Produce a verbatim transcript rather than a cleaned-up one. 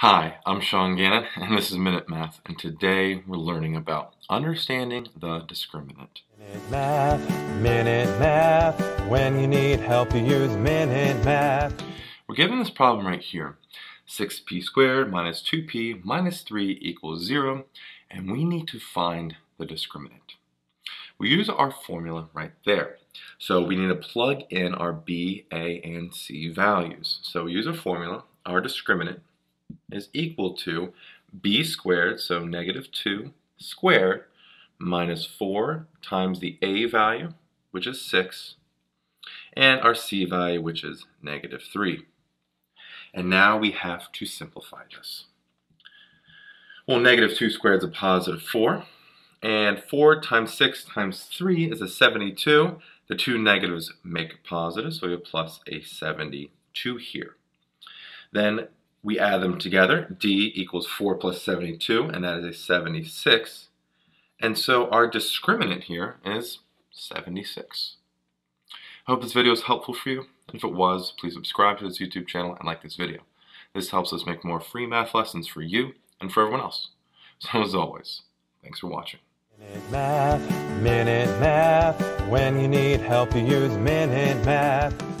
Hi, I'm Sean Gannon, and this is Minute Math, and today we're learning about understanding the discriminant. Minute Math, Minute Math, when you need help you use Minute Math. We're given this problem right here, six p squared minus two p minus three equals zero, and we need to find the discriminant. We use our formula right there. So we need to plug in our b, a, and c values. So we use a formula, our discriminant is equal to b squared, so negative two squared, minus four times the a value, which is six, and our c value, which is negative three. And now we have to simplify this. Well, negative two squared is a positive four, and four times six times three is a seventy-two. The two negatives make positive, so we have plus a seventy-two here. Then we add them together. D equals four plus seventy-two, and that is a seventy-six. And so our discriminant here is seventy-six. I hope this video is helpful for you. If it was, please subscribe to this YouTube channel and like this video. This helps us make more free math lessons for you and for everyone else. So as always, thanks for watching. Minute Math, Minute Math, when you need help you use Minute Math.